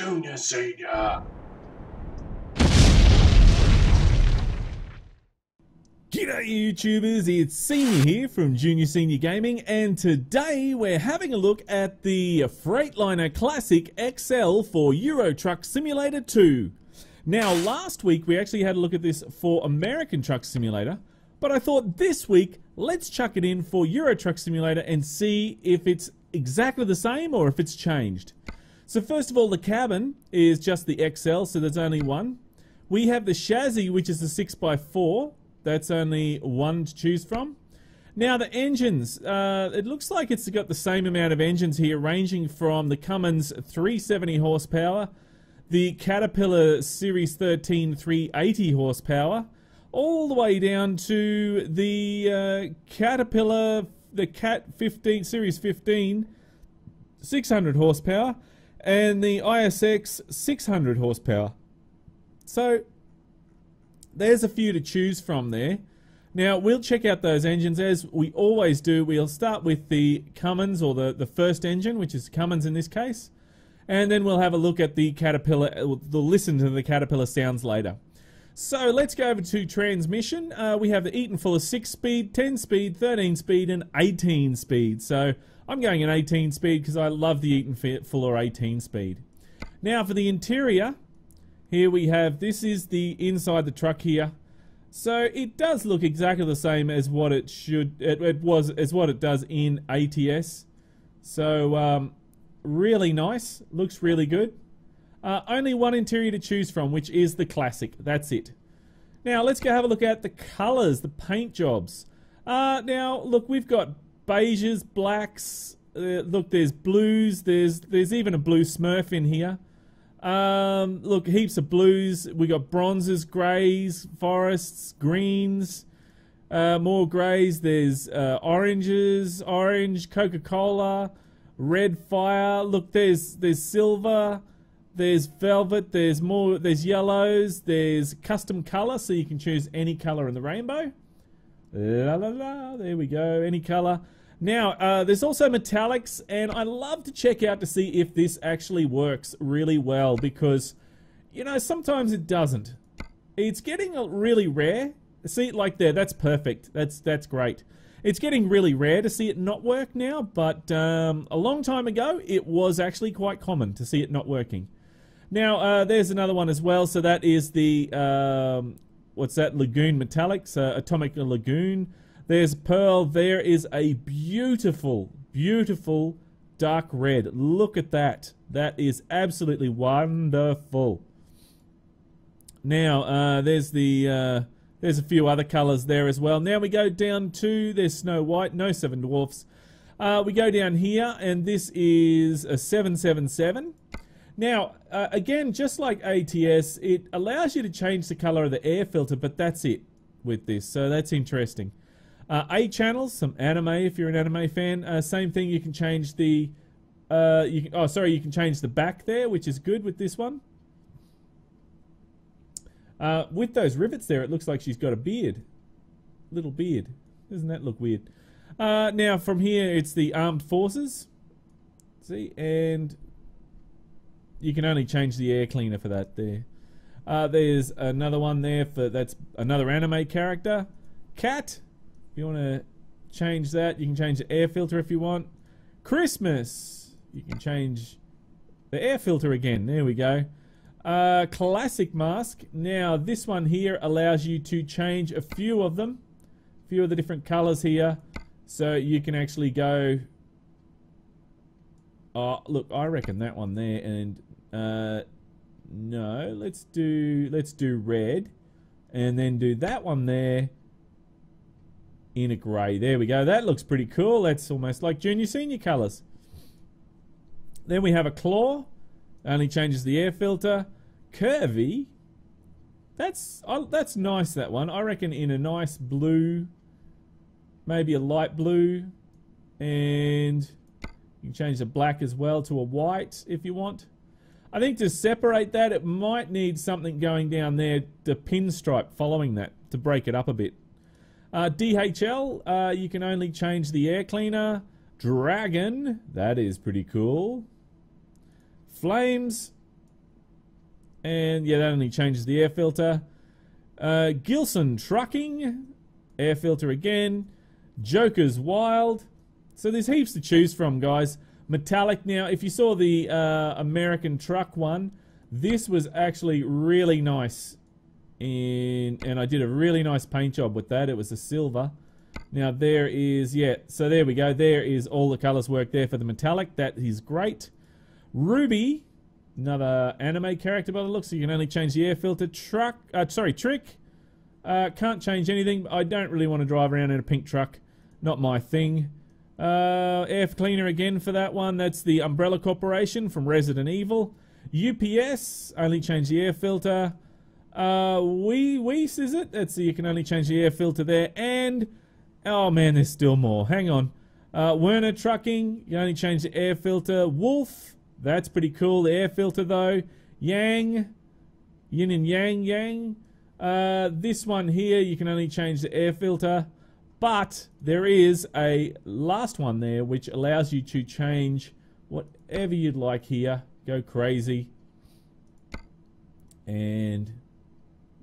Junior, senior. G'day YouTubers, it's Senior here from Junior Senior Gaming, and today we're having a look at the Freightliner Classic XL for Euro Truck Simulator 2. Now last week we actually had a look at this for American Truck Simulator, but I thought this week let's chuck it in for Euro Truck Simulator and see if it's exactly the same or if it's changed. So first of all, the cabin is just the XL, so there's only one. We have the chassis, which is the 6x4. That's only one to choose from. Now the engines, it looks like it's got the same amount of engines here, ranging from the Cummins 370 horsepower, the Caterpillar Series 13 380 horsepower, all the way down to the Caterpillar, the Cat 15 Series 15 600 horsepower, and the ISX 600 horsepower. So there's a few to choose from there. Now we'll check out those engines as we always do. We'll start with the Cummins, or the first engine, which is Cummins in this case, and then we'll have a look at the Caterpillar. We'll listen to the Caterpillar sounds later. So let's go over to transmission. We have the Eaton Fuller 6-speed, 10-speed, 13-speed and 18-speed. So I'm going in 18-speed because I love the Eaton Fuller 18-speed. Now for the interior, here we have, this is the inside the truck here, so it does look exactly the same as what it should, it does in ATS. So really nice, looks really good. Only one interior to choose from, which is the classic. That's it. Now let's go have a look at the colours, the paint jobs. Now look, we've got beiges, blacks. Look, there's blues. There's even a blue Smurf in here. Look, heaps of blues. We got bronzes, greys, forests, greens, more greys. There's oranges, orange, Coca-Cola, red fire. Look, there's silver, there's velvet, there's more, there's yellows, there's custom color, so you can choose any color in the rainbow. La la la, there we go, any color. Now, there's also metallics, and I love to check out to see if this actually works really well, because, you know, sometimes it doesn't. It's getting really rare. See, like there, that's perfect. That's great. It's getting really rare to see it not work now, but a long time ago, it was actually quite common to see it not working. Now, there's another one as well, so that is the, what's that, Lagoon Metallics, Atomic Lagoon. There's pearl. There is a beautiful, beautiful dark red. Look at that. That is absolutely wonderful. Now, there's a few other colors there as well. Now we go down to, there's Snow White, no Seven Dwarfs. We go down here, and this is a 777. Now, again, just like ATS, it allows you to change the color of the air filter, but that's it with this, so that's interesting. A channels, some anime if you're an anime fan. Same thing, you can change the, you can change the back there, which is good with this one. With those rivets there, it looks like she's got a beard, little beard. Doesn't that look weird? Now from here, it's the armed forces. See, and you can only change the air cleaner for that there. There's another one there for, that's another anime character, Cat. You want to change that, you can change the air filter if you want. Christmas, you can change the air filter again, there we go. Classic mask, now this one here allows you to change a few of them, a few of the different colors here, so you can actually go, oh look, I reckon that one there, and no, let's do red, and then do that one there in a grey. There we go. That looks pretty cool. That's almost like Junior Senior colours. Then we have a claw. Only changes the air filter. Curvy. That's nice, that one. I reckon in a nice blue, maybe a light blue, and you can change the black as well to a white if you want. I think to separate that, it might need something going down there, the pinstripe following that, to break it up a bit. DHL, you can only change the air cleaner. Dragon, that is pretty cool. Flames, And yeah, that only changes the air filter. Gilson Trucking, air filter again. Joker's Wild. So there's heaps to choose from, guys. Metallic. Now, if you saw the American Truck one, this was actually really nice. And I did a really nice paint job with that. It was a silver. Now there is, yeah, so there we go. There is all the colours work there for the metallic. That is great. Ruby, another anime character by the looks. So you can only change the air filter. Trick. Can't change anything. I don't really want to drive around in a pink truck. Not my thing. Air cleaner again for that one. That's the Umbrella Corporation from Resident Evil. UPS, only change the air filter. Weiss, is it? That's, you can only change the air filter there. And, oh man, there's still more. Hang on. Werner Trucking, you only change the air filter. Wolf, that's pretty cool. The air filter though. Yang, Yin and Yang, Yang. This one here, you can only change the air filter. But there is a last one there which allows you to change whatever you'd like here. Go crazy. And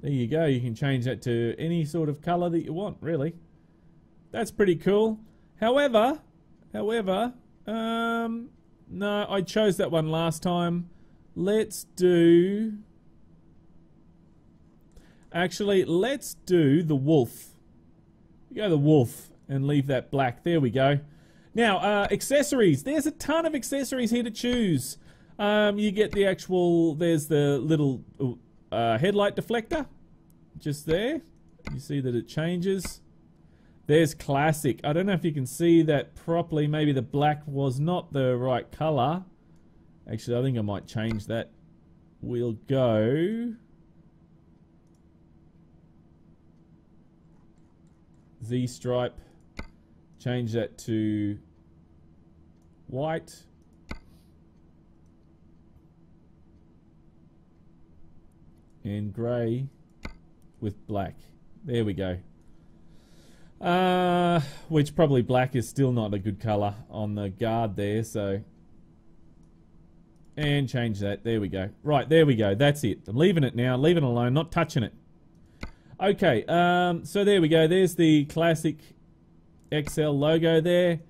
there you go. You can change that to any sort of color that you want, really. That's pretty cool. However, no, I chose that one last time. Let's do the wolf. You go the wolf and leave that black. There we go. Now, accessories. There's a ton of accessories here to choose. You get the actual, there's the little headlight deflector, just there. You see that it changes. There's classic. I don't know if you can see that properly. Maybe the black was not the right color. Actually, I think I might change that. We'll go Z stripe. Change that to white. And grey with black. There we go. Which probably black is still not a good colour on the guard there, so... And change that. There we go. Right, there we go. That's it. I'm leaving it now. Leaving it alone. Not touching it. Okay, so there we go. There's the classic XL logo there. And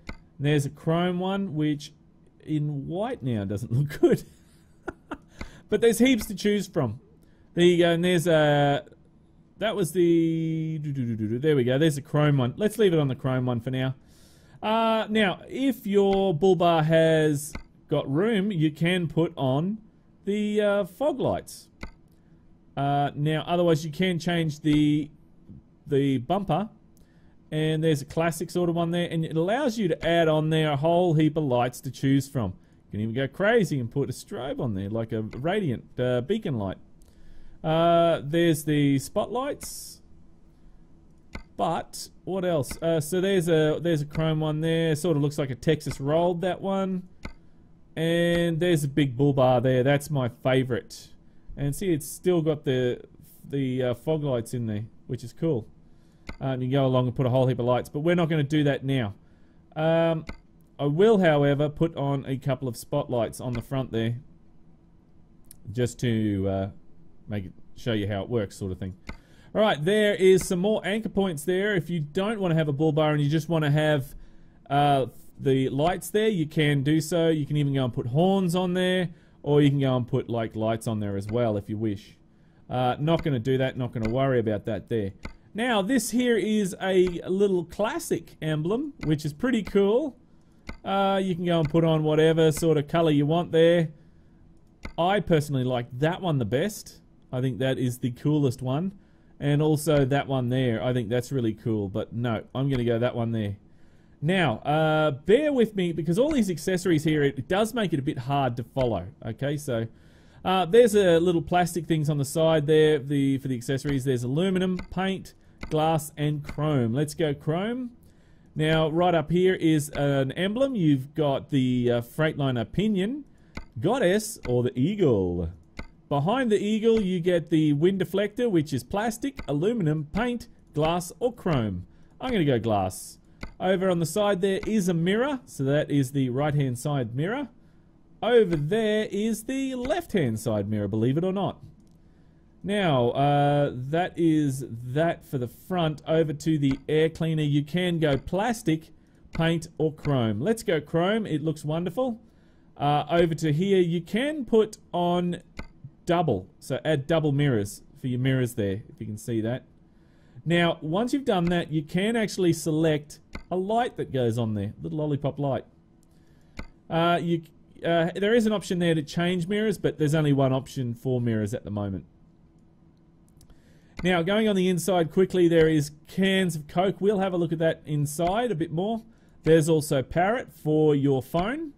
there's a chrome one, which in white now doesn't look good. But there's heaps to choose from. There you go, and there's a... That was the... There we go, there's a chrome one. Let's leave it on the chrome one for now. Now, if your bull bar has got room, you can put on the fog lights. Now, otherwise you can change the bumper. And there's a classic sort of one there. And it allows you to add on there a whole heap of lights to choose from. You can even go crazy and put a strobe on there, like a radiant beacon light. There's the spotlights, but what else? So there's a chrome one there, sort of looks like a Texas rolled, that one. And there's a big bull bar there, that's my favourite. And see, it's still got the fog lights in there, which is cool. You can go along and put a whole heap of lights, but we're not going to do that now. I will, however, put on a couple of spotlights on the front there, just to... make it show you how it works, sort of thing. Alright, there is some more anchor points there. If you don't want to have a bull bar and you just want to have the lights there, you can do so. You can even go and put horns on there, or you can go and put like lights on there as well if you wish. Not going to do that, not going to worry about that there. Now, this here is a little classic emblem, which is pretty cool. You can go and put on whatever sort of color you want there. I personally like that one the best. I think that is the coolest one, and also that one there. I think that's really cool, but no, I'm going to go that one there. Now, bear with me, because all these accessories here, it does make it a bit hard to follow. Okay, so there's a little plastic things on the side there for the accessories. There's aluminum, paint, glass, and chrome. Let's go chrome. Now, right up here is an emblem. You've got the Freightliner pinion, Goddess, or the eagle. Behind the eagle you get the wind deflector, which is plastic, aluminum, paint, glass, or chrome. I'm going to go glass. Over on the side there is a mirror, so that is the right hand side mirror. Over there is the left hand side mirror, believe it or not. Now, that is that for the front. Over to the air cleaner. You can go plastic, paint, or chrome. Let's go chrome. It looks wonderful. Over to here, you can put on double. So add double mirrors for your mirrors there, if you can see that. Now, once you've done that, you can actually select a light that goes on there, little lollipop light. There is an option there to change mirrors, but there's only one option for mirrors at the moment. Now, going on the inside quickly, there is cans of Coke. We'll have a look at that inside a bit more. There's also Parrot for your phone.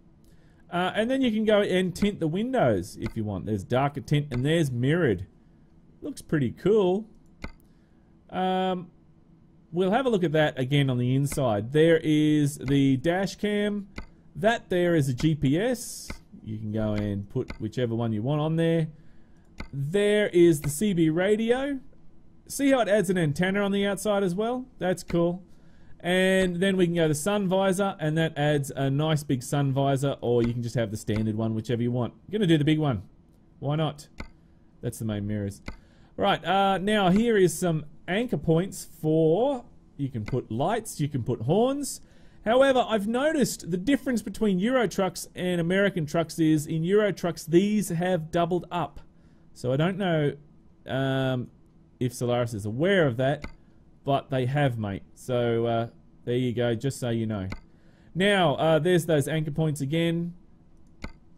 And then you can go and tint the windows if you want. There's darker tint and there's mirrored. Looks pretty cool. We'll have a look at that again on the inside. There is the dash cam. That there is a GPS. You can go and put whichever one you want on there. There is the CB radio. See how it adds an antenna on the outside as well? That's cool. And then we can go to sun visor, and that adds a nice big sun visor, or you can just have the standard one, whichever you want. I'm going to do the big one. Why not? That's the main mirrors. Right, now here is some anchor points for... You can put lights, you can put horns. However, I've noticed the difference between Euro Trucks and American Trucks is, in Euro Trucks, these have doubled up. So I don't know... if Solaris is aware of that, but they have, mate. So there you go, just so you know. Now, there's those anchor points again.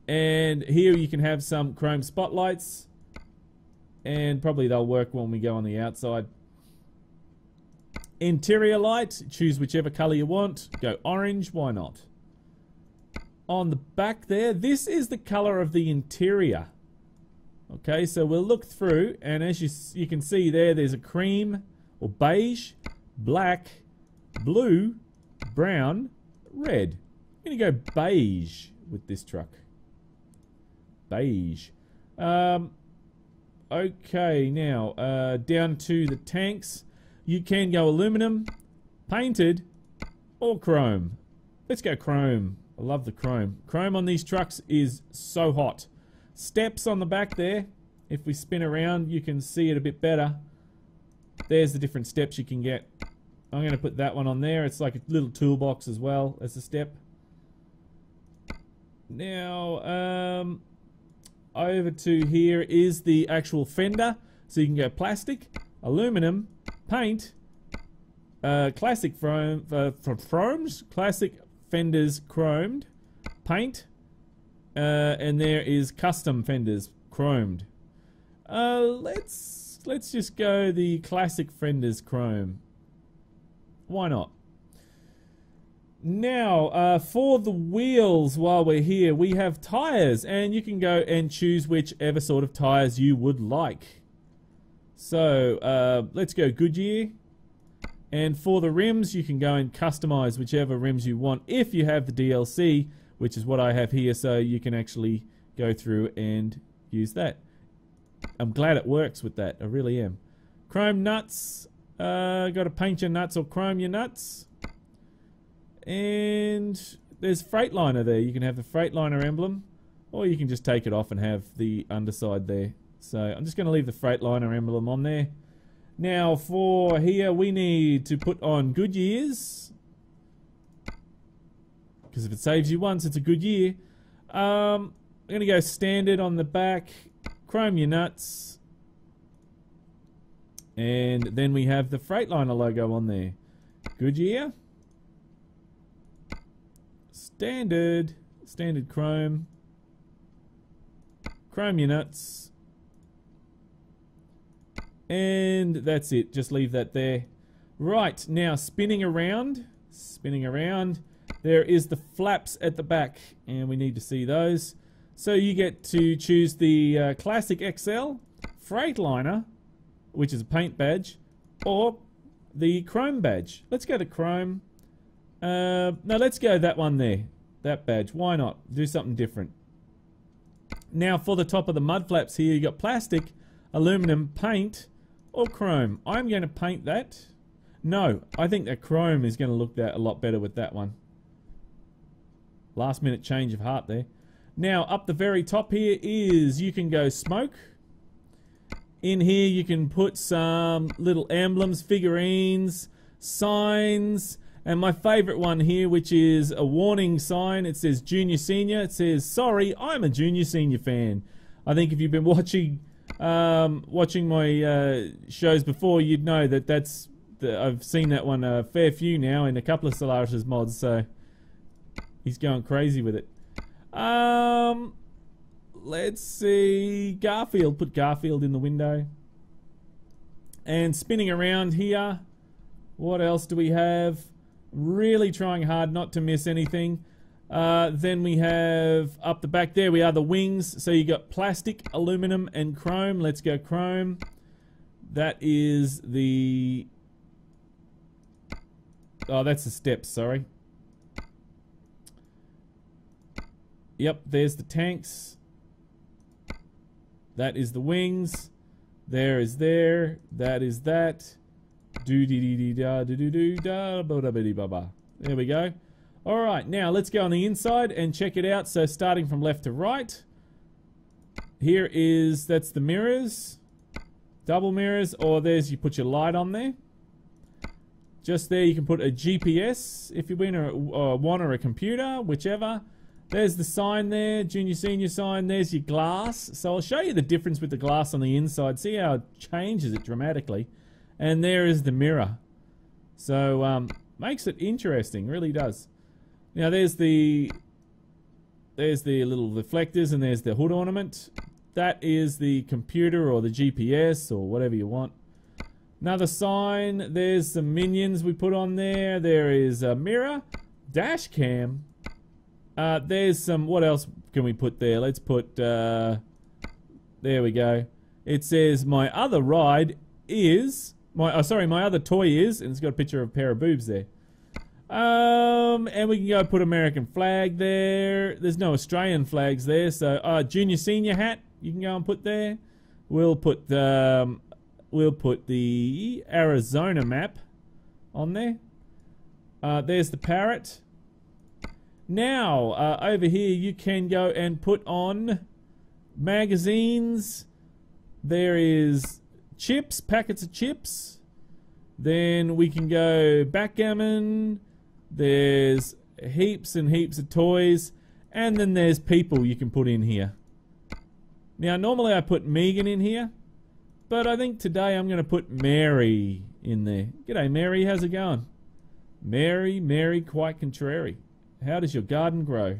And here you can have some chrome spotlights. And probably they'll work when we go on the outside. Interior light, choose whichever color you want. Go orange, why not? On the back there, this is the color of the interior. Okay, so we'll look through, and as you can see there, there's a cream, or beige, black, blue, brown, red. I'm going to go beige with this truck. Beige. Okay, now, down to the tanks. You can go aluminum, painted, or chrome. Let's go chrome. I love the chrome. Chrome on these trucks is so hot. Steps on the back there. If we spin around, you can see it a bit better. There's the different steps you can get. I'm going to put that one on there. It's like a little toolbox as well as a step. Now, over to here is the actual fender. So you can go plastic, aluminum, paint, classic chrome, classic fenders chromed, paint. And there is custom fenders chromed. Let's just go the classic fenders chrome. Why not? Now, for the wheels, while we're here, we have tires, and you can go and choose whichever sort of tires you would like. So let's go Goodyear. And for the rims, you can go and customize whichever rims you want if you have the DLC, which is what I have here, so you can actually go through and use that. I'm glad it works with that, I really am. Chrome nuts, got to paint your nuts or chrome your nuts. And there's Freightliner there, you can have the Freightliner emblem, or you can just take it off and have the underside there. So I'm just going to leave the Freightliner emblem on there. Now for here, we need to put on Goodyears. Because if it saves you once, it's a good year. I'm going to go standard on the back, chrome your nuts. And then we have the Freightliner logo on there. Goodyear. Standard. Standard chrome. Chrome your nuts. And that's it. Just leave that there. Right, now spinning around. Spinning around. There is the flaps at the back, and we need to see those. So you get to choose the Classic XL, Freightliner, which is a paint badge, or the Chrome badge. Let's go to Chrome. No, let's go that one there, that badge. Why not? Do something different. Now for the top of the mud flaps here, you got plastic, aluminum, paint, or chrome. I'm going to paint that. No, I think that chrome is going to look that a lot better with that one. Last minute change of heart there. Now up the very top here is you can go smoke, In here you can put some little emblems, figurines, signs, and my favorite one here, which is a warning sign. It says Junior Senior. It says, sorry, I'm a Junior Senior fan. I think if you've been watching my shows before, you'd know that that's the, I've seen that one a fair few now in a couple of Solaris' mods, so he's going crazy with it. Let's see, Garfield, put Garfield in the window. And spinning around here, what else do we have? Really trying hard not to miss anything. Then we have up the back there, we are the wings. So you got plastic, aluminum, and chrome. Let's go chrome. That is the... oh, that's the steps, sorry. Yep, there's the tanks. That is the wings. There is there. That is that. Do dee dee dee da do do do da ba da ba ba. There we go. Alright, now let's go on the inside and check it out. So starting from left to right. Here is, that's the mirrors. Double mirrors, or there's, you put your light on there. Just there you can put a GPS if you've been one or a computer, whichever. There's the sign there, Junior Senior sign. There's your glass. So I'll show you the difference with the glass on the inside. See how it changes it dramatically. And there is the mirror. So makes it interesting, really does. Now there's the little reflectors, and there's the hood ornament. That is the computer or the GPS or whatever you want. Another sign, there's some minions we put on there. There is a mirror, dash cam. There's some, what else can we put there? Let's put, there we go. It says my other ride is, my other toy is, and it's got a picture of a pair of boobs there. And we can go put American flag there. There's no Australian flags there, so Junior Senior hat you can go and put there. We'll put the Arizona map on there. There's the Parrot. Now over here you can go and put on magazines. There is chips, packets of chips. Then we can go backgammon. There's heaps and heaps of toys, and then there's people you can put in here. Now normally I put Megan in here, but I think today I'm gonna put Mary in there. G'day Mary, how's it going? Mary, Mary quite contrary. How does your garden grow?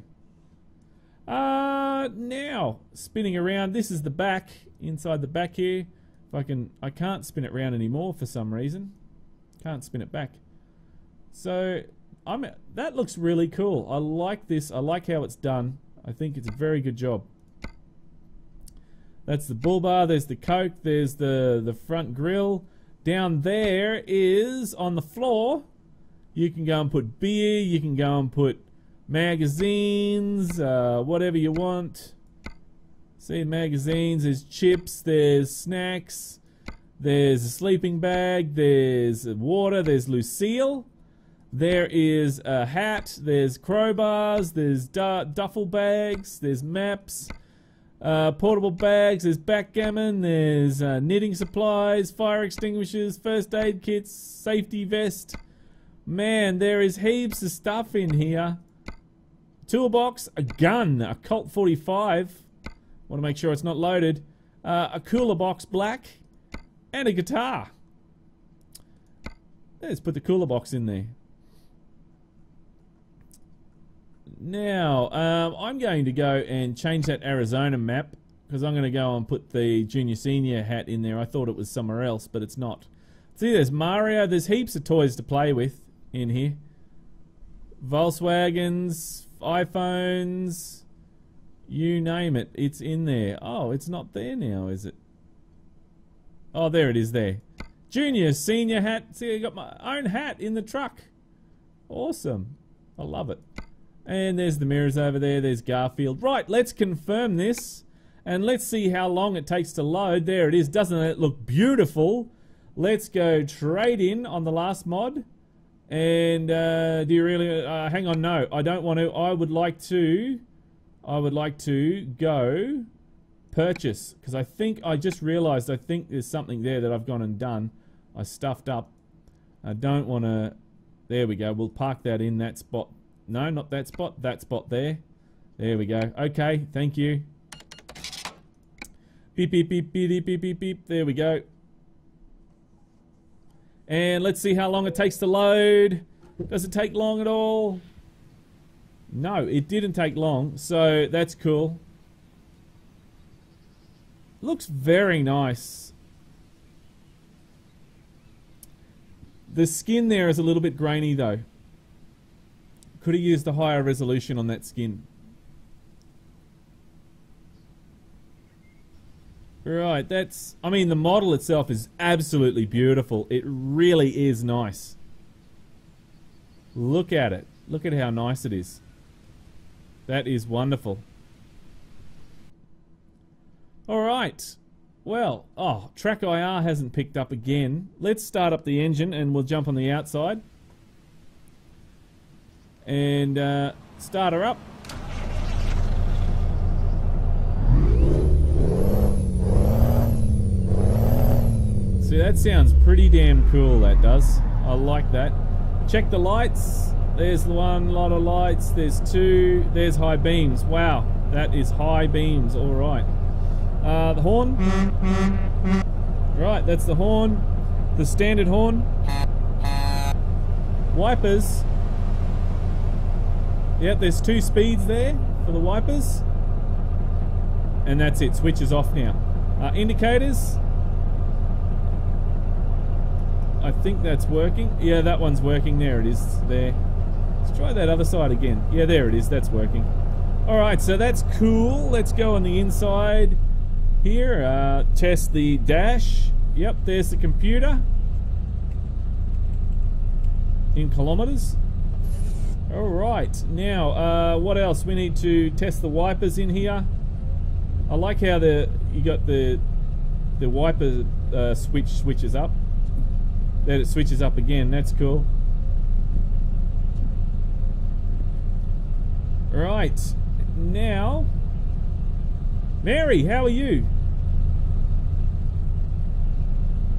Now spinning around, this is the back, inside the back here. If I can, I can't spin it round anymore for some reason. Can't spin it back. So that looks really cool. I like this. I like how it's done. I think it's a very good job. That's the bull bar. There's the Coke. There's the front grill. Down there is on the floor. You can go and put beer. You can go and put magazines. Whatever you want. See, magazines. There's chips. There's snacks. There's a sleeping bag. There's water. There's Lucille. There is a hat, there's crowbars, there's duffel bags, there's maps, portable bags, there's backgammon, there's knitting supplies, fire extinguishers, first aid kits, safety vest. Man, there is heaps of stuff in here. Toolbox, a gun, a Colt 45. Want to make sure it's not loaded. A cooler box, black, and a guitar. Let's put the cooler box in there. Now, I'm going to go and change that Arizona map, because I'm going to go and put the Junior Senior hat in there. I thought it was somewhere else, but it's not. See, there's Mario. There's heaps of toys to play with in here. Volkswagens, iPhones, you name it. It's in there. Oh, it's not there now, is it? Oh, there it is there. Junior Senior hat. See, I got my own hat in the truck. Awesome. I love it. And there's the mirrors over there, there's Garfield. Right, let's confirm this, and let's see how long it takes to load. There it is, doesn't it look beautiful? Let's go trade in on the last mod. And do you really, hang on, no, I don't want to, I would like to go Purchase, because I think I just realized, I think there's something there that I've gone and done. I stuffed up. I don't want to. There we go. We'll park that in that spot. No, not that spot. That spot there. There we go. Okay, thank you. Beep, beep, beep, beep, beep, beep, beep, beep. There we go. And let's see how long it takes to load. Does it take long at all? No, it didn't take long, so that's cool. Looks very nice. The skin there is a little bit grainy though. Could have used a higher resolution on that skin. Right, that's... I mean, the model itself is absolutely beautiful. It really is nice. Look at it. Look at how nice it is. That is wonderful. Alright. Well, oh, Track IR hasn't picked up again. Let's start up the engine and we'll jump on the outside. And start her up. See, that sounds pretty damn cool, that does. I like that. Check the lights. There's one lot of lights. There's two. There's high beams. Wow, that is high beams. All right. The horn. Right, that's the horn. The standard horn. Wipers. Yep, there's two speeds there for the wipers. And that's it. Switches off now. Indicators. I think that's working. Yeah, that one's working. There it is. There. Let's try that other side again. Yeah, there it is. That's working. Alright, so that's cool. Let's go on the inside here. Test the dash. Yep, there's the computer. In kilometers. Alright, now what else? We need to test the wipers in here. I like how you got the wiper switches up. That it switches up again, that's cool. Right, now... Mary, how are you?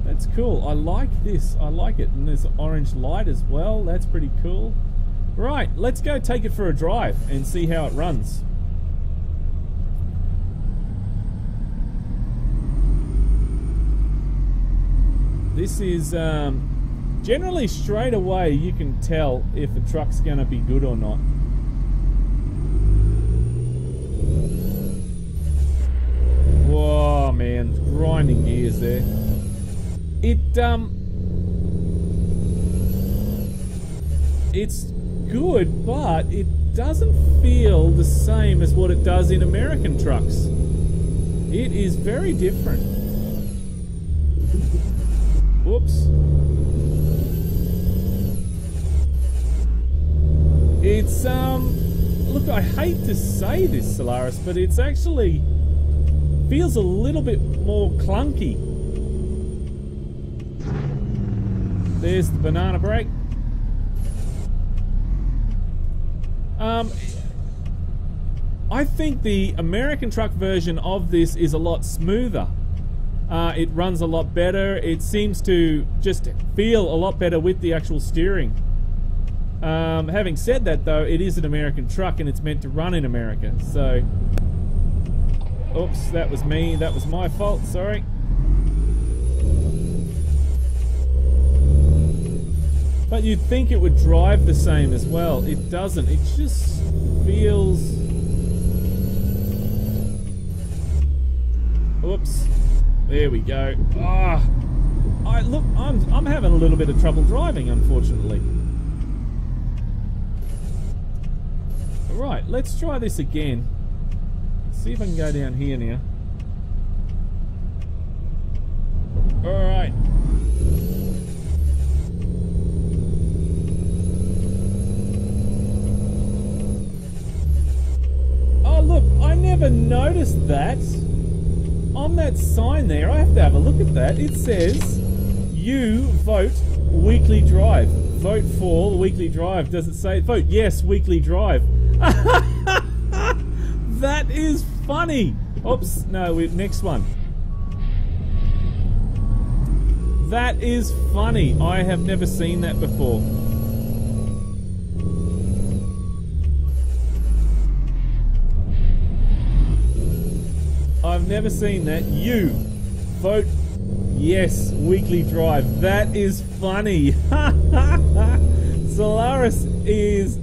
That's cool, I like this, I like it. And there's orange light as well, that's pretty cool. Right, let's go take it for a drive and see how it runs. This is generally straight away you can tell if a truck's going to be good or not. Whoa, man, grinding gears there. It's good, but it doesn't feel the same as what it does in American trucks. It is very different. Whoops. It's, look, I hate to say this, Solaris, but it's actually feels a little bit more clunky. There's the banana brake. I think the American truck version of this is a lot smoother. It runs a lot better. It seems to just feel a lot better with the actual steering. Having said that though, it is an American truck and it's meant to run in America, so... Oops, that was me. That was my fault, sorry. But you'd think it would drive the same as well. It doesn't. It just feels... Oops. There we go. Ah, look, I'm having a little bit of trouble driving, unfortunately. Right, let's try this again. See if I can go down here now. All right. Oh look, I never noticed that. On that sign there, I have to have a look at that. It says, you vote weekly drive. Vote for the weekly drive. Does it say, vote yes, weekly drive. That is funny. Oops, no, next one. That is funny. I have never seen that before. I've never seen that. You vote yes, weekly drive. That is funny. Solaris is,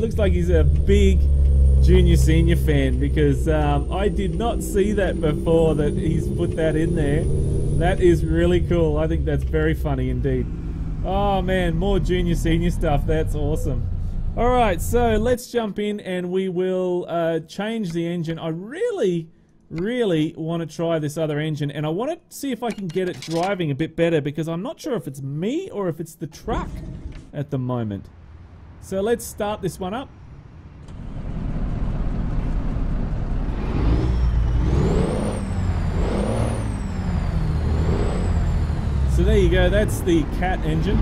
looks like he's a big junior senior fan, because I did not see that before, that he's put that in there. That is really cool. I think that's very funny indeed. Oh man, more junior senior stuff. That's awesome. All right, so let's jump in and we will change the engine. I really want to try this other engine, and I want to see if I can get it driving a bit better, because I'm not sure if it's me or if it's the truck at the moment. So let's start this one up. So there you go, that's the Cat engine,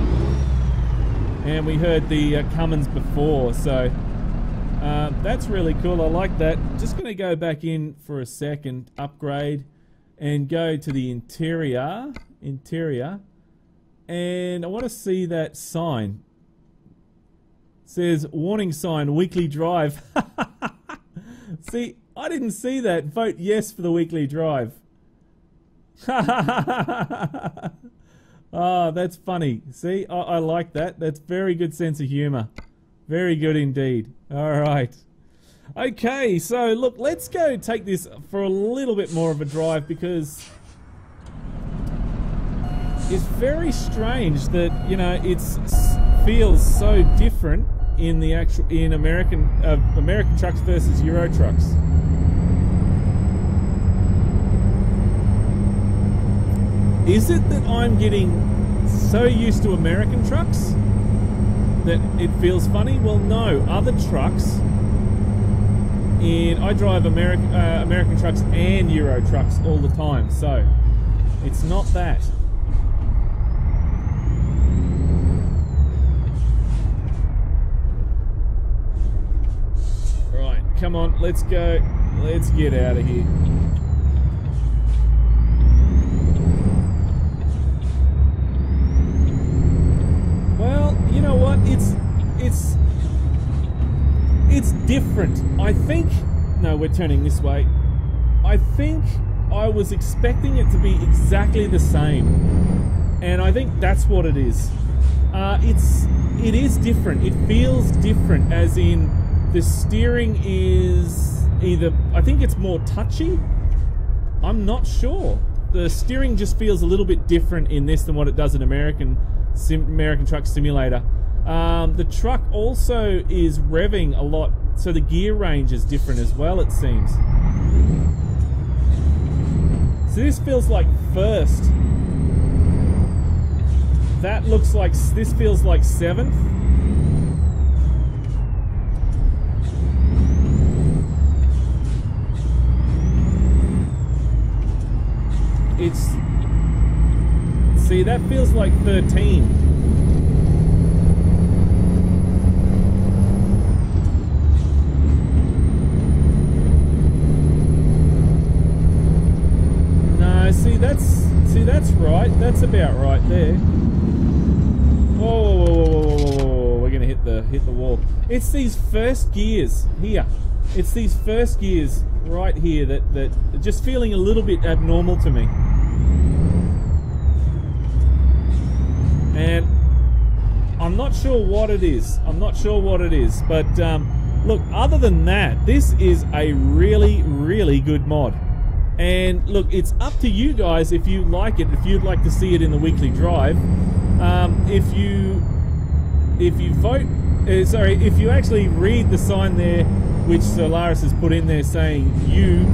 and we heard the Cummins before, so that's really cool. I like that. Just going to go back in for a second, upgrade, and go to the interior, and I want to see that sign. It says warning sign, weekly drive. See, I didn't see that. Vote yes for the weekly drive. Oh, that's funny. See, I like that. That's very good sense of humor. Very good indeed. All right. Okay, so look, let's go take this for a little bit more of a drive, because it's very strange that, you know, it feels so different in the actual American trucks versus Euro trucks. Is it that I'm getting so used to American trucks that it feels funny? Well, no. Other trucks, I drive American trucks and Euro trucks all the time, so it's not that. Right, come on, let's go. Let's get out of here. Well, you know what, it's different. I think, no, we're turning this way. I think I was expecting it to be exactly the same, and I think that's what it is. It is different. It feels different, as in the steering is either, I think it's more touchy. I'm not sure. The steering just feels a little bit different in this than what it does in American Truck Simulator. The truck also is revving a lot, so the gear range is different as well, it seems. So this feels like first. That looks like, this feels like seventh. It's, see, that feels like 13. No, see that's right. That's about right there. Whoa, we're gonna hit the wall. It's these first gears here. It's these first gears right here that are just feeling a little bit abnormal to me. And I'm not sure what it is. I'm not sure what it is. But look, other than that, this is a really good mod. And look, it's up to you guys if you like it, if you'd like to see it in the weekly drive. If you vote, sorry, if you actually read the sign there, which Solaris has put in there saying you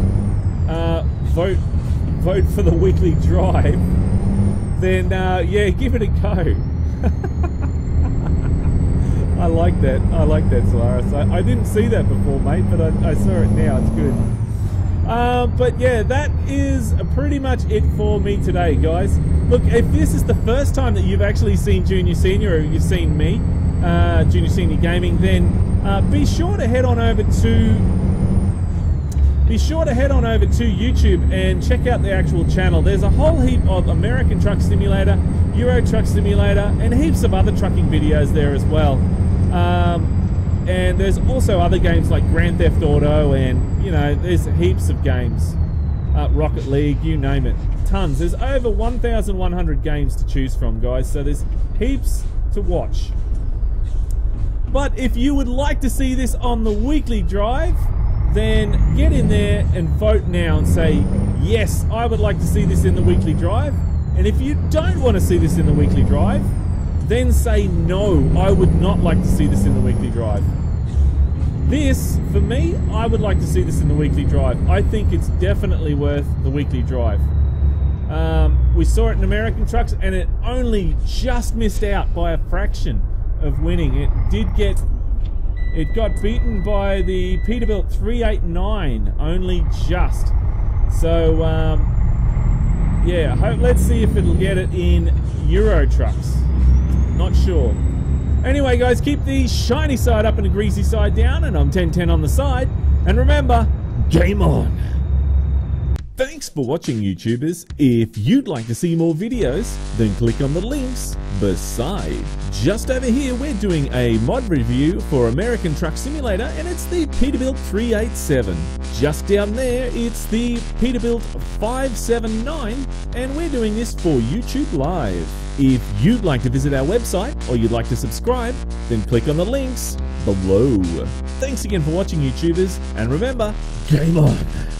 vote for the weekly drive, then yeah, give it a go. I like that. I like that, Solaris. I didn't see that before, mate, but I saw it now. It's good. But yeah, that is pretty much it for me today, guys. Look, if this is the first time that you've actually seen Junior Senior, or you've seen me, Junior Senior Gaming, then be sure to head on over to be sure to head on over to YouTube and check out the actual channel. There's a whole heap of American Truck Simulator, Euro Truck Simulator, and heaps of other trucking videos there as well. And there's also other games like Grand Theft Auto, and you know, there's heaps of games. Rocket League, you name it. Tons. There's over 1,100 games to choose from, guys, so there's heaps to watch. But if you would like to see this on the weekly drive, then get in there and vote now and say, yes, I would like to see this in the weekly drive. And if you don't want to see this in the weekly drive, then say, no, I would not like to see this in the weekly drive. This, for me, I would like to see this in the weekly drive. I think it's definitely worth the weekly drive. We saw it in American Trucks, and it only just missed out by a fraction of winning. It did get, it got beaten by the Peterbilt 389, only just. So, yeah, let's see if it'll get it in Euro Trucks. Not sure. Anyway, guys, keep the shiny side up and the greasy side down, and I'm 1010 on the side. And remember, game on! Thanks for watching, YouTubers. If you'd like to see more videos, then click on the links beside. Just over here, we're doing a mod review for American Truck Simulator, and it's the Peterbilt 387. Just down there, it's the Peterbilt 579, and we're doing this for YouTube Live. If you'd like to visit our website or you'd like to subscribe, then click on the links below. Thanks again for watching, YouTubers, and remember, game on!